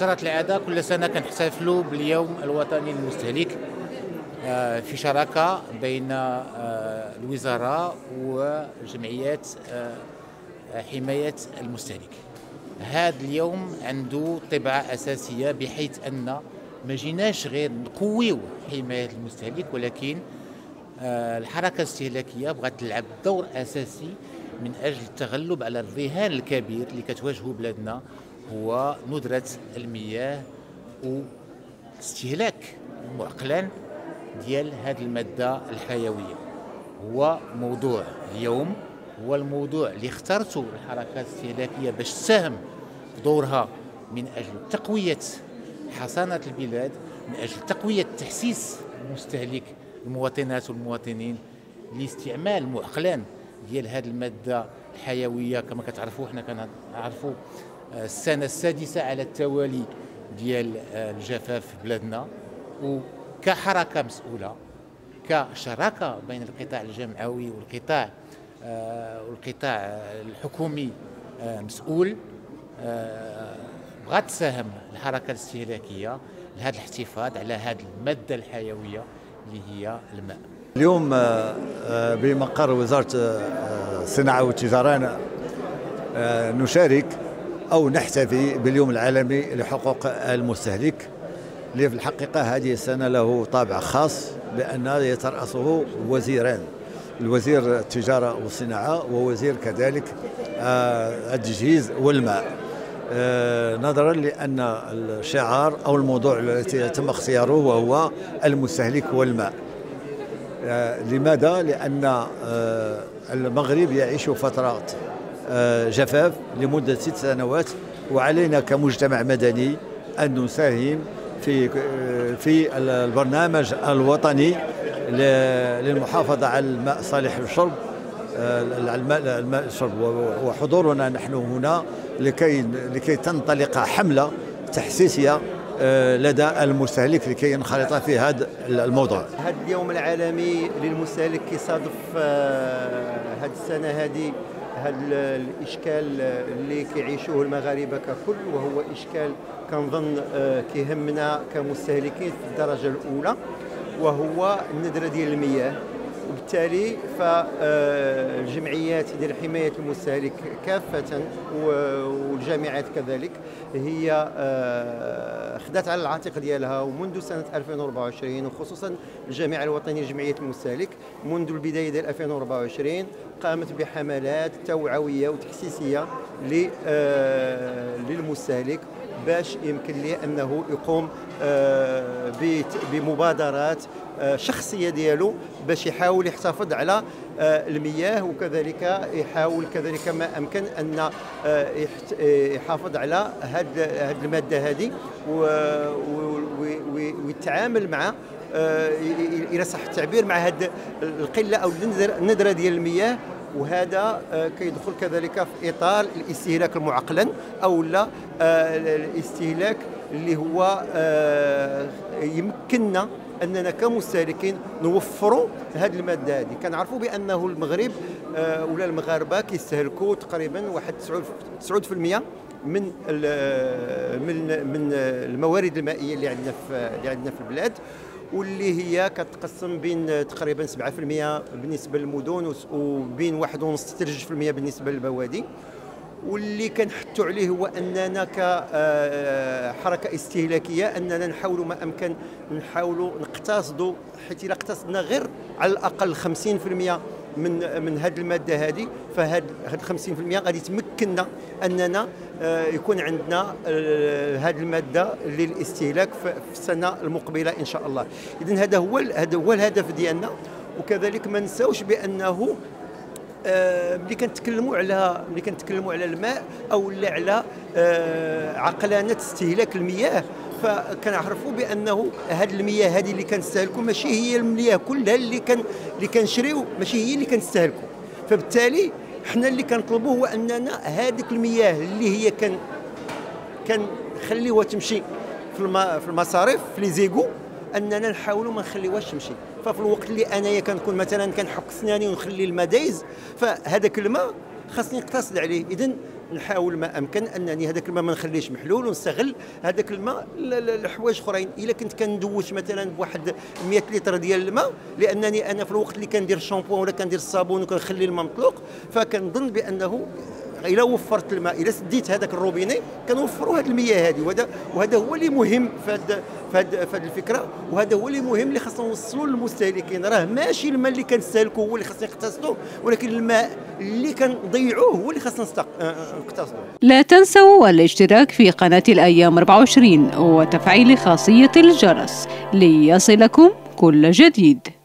جرت العادة كل سنة كنحتفلوا باليوم الوطني للمستهلك في شراكة بين الوزارة وجمعيات حماية المستهلك. هذا اليوم عنده طبعة أساسية بحيث أن ما جيناش غير نقويو حماية المستهلك، ولكن الحركة الاستهلاكية بغات تلعب دور أساسي من أجل التغلب على الرهان الكبير اللي كتواجهه بلادنا، هو ندرة المياه واستهلاك معقلا ديال هذه المادة الحيوية. هو موضوع اليوم، هو الموضوع اللي اخترته الحركات الاستهلاكية باش تساهم بدورها من أجل تقوية حصانة البلاد، من أجل تقوية تحسيس المستهلك المواطنات والمواطنين لاستعمال معقلا ديال هذه المادة الحيوية. كما كتعرفوا حنا كنعرفوا السنة السادسة على التوالي ديال الجفاف في بلادنا، وكحركة مسؤولة كشراكة بين القطاع الجامعوي والقطاع الحكومي مسؤول، بغات تساهم الحركة الاستهلاكية لهذا الاحتفاظ على هذه المادة الحيوية اللي هي الماء. اليوم بمقر وزارة الصناعة والتجارة نشارك أو نحتفي باليوم العالمي لحقوق المستهلك، اللي في الحقيقة هذه السنة له طابع خاص بأن يترأسه وزيران، الوزير التجارة والصناعة ووزير كذلك التجهيز والماء، نظرا لأن الشعار أو الموضوع الذي تم اختياره وهو المستهلك والماء. لماذا؟ لأن المغرب يعيش فترات جفاف لمدة 6 سنوات، وعلينا كمجتمع مدني أن نساهم في البرنامج الوطني للمحافظة على الماء صالح للشرب، الماء للشرب، وحضورنا نحن هنا لكي تنطلق حملة تحسيسية لدى المستهلك لكي ينخرط في هذا الموضوع. هذا اليوم العالمي للمستهلك كيصادف هذه السنة هذه هذا الإشكال اللي كيعيشوه المغاربة ككل، وهو إشكال كنظن كيهمنا كمستهلكين في الدرجة الأولى، وهو الندرة ديال المياه. وبالتالي فالجمعيات ديال حماية المستهلك كافة والجامعات كذلك هي خدات على العاتق ديالها، ومنذ سنة 2024 وخصوصا الجامعة الوطنية لجمعية المستهلك منذ البداية ديال 2024 قامت بحملات توعوية وتحسيسية للمستهلك باش يمكن ليه أنه يقوم بمبادرات شخصية ديالو باش يحاول يحتفظ على المياه، وكذلك يحاول كذلك ما أمكن أن يحافظ على هذه المادة هذه ويتعامل مع إلى صح التعبير مع هذه القلة أو الندرة ديال المياه. وهذا كيدخل كذلك في إطار الاستهلاك المعقلا أو لا الاستهلاك اللي هو يمكننا أننا كمستهلكين نوفروا هذه المادة هذه. كنعرفوا بأنه المغرب ولا المغاربة كيستهلكوا تقريبا واحد 9% من الموارد المائية اللي عندنا في البلاد، واللي هي كتقسم بين تقريبا 7% بالنسبة للمدن وبين 1.5-3% بالنسبة للبوادي. واللي كنحثوا عليه هو اننا كحركه استهلاكيه اننا نحاولوا ما امكن نقتصدوا، حيت الا اقتصدنا غير على الاقل 50% من هذه الماده هذه، فهاد 50% غادي تمكننا اننا يكون عندنا هذه الماده للاستهلاك في السنه المقبله ان شاء الله. اذا هذا هو الهدف ديالنا. وكذلك ما نساوش بانه ملي كنتكلموا على الماء او لا على عقلانه استهلاك المياه، فكنعرفوا بانه هذه المياه هذه اللي كنستهلكوا ماشي هي المياه كلها اللي كنشريو، ماشي هي اللي كنستهلكوا. فبالتالي حنا اللي كنطلبوا هو اننا هذيك المياه اللي هي كنخليوها تمشي في المصارف في لي زيغو اننا نحاولوا ما نخليوهاش تمشي. ففي الوقت اللي انايا كنكون مثلا كنحك سناني ونخلي الماء دايز، فهذاك الماء خاصني نقتصد عليه. اذا نحاول ما امكن انني هذاك الماء ما نخليهش محلول ونستغل هذاك الماء لحوايج اخرين. الا كنت كندوش مثلا بواحد 100 لتر ديال الماء، لانني انا في الوقت اللي كندير الشامبوان ولا كندير الصابون وكنخلي الماء مطلوق، فكنظن بانه الا وفرت الماء، الا سديت هذاك الروبيني كنوفروا هذه المياه هذه. وهذا هو اللي مهم في هذه الفكره، وهذا هو اللي مهم اللي خاصنا نوصلوا للمستهلكين. راه ماشي الماء اللي كنستهلكوا هو اللي خاصنا نقتصدوا، ولكن الماء اللي كنضيعوه هو اللي خاصنا نقتصدوا. لا تنسوا الاشتراك في قناه الايام 24 وتفعيل خاصيه الجرس ليصلكم كل جديد.